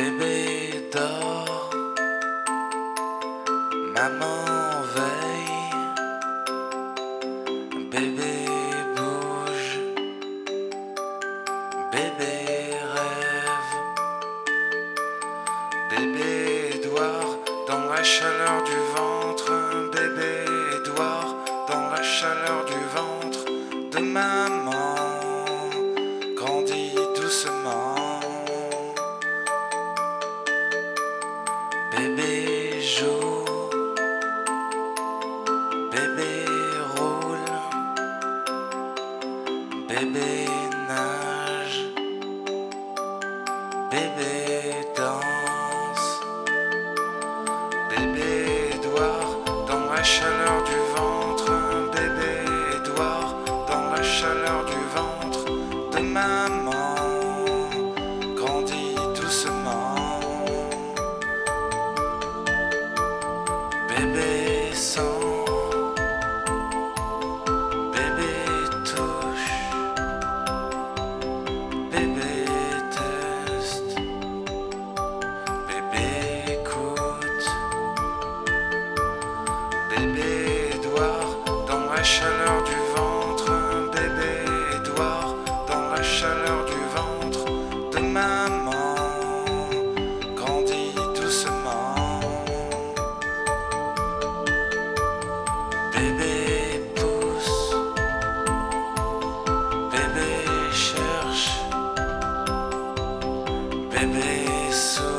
Bébé dort, maman veille, bébé bouge, bébé rêve. Bébé Edward dans la chaleur du ventre, bébé Edward dans la chaleur du ventre de maman, grandit doucement. Bébé joue, bébé roule, bébé nage, bébé danse. Bébé Edward dans la chaleur du ventre, bébé Edward dans la chaleur du ventre de maman, grandit doucement. Bébé sang, bébé touche, bébé teste, bébé écoute. Bébé Edward dans la chaleur du ventre, bébé Edward dans la chaleur du ventre de maman, grandit doucement. Bébé pousse, bébé cherche, bébé souffle.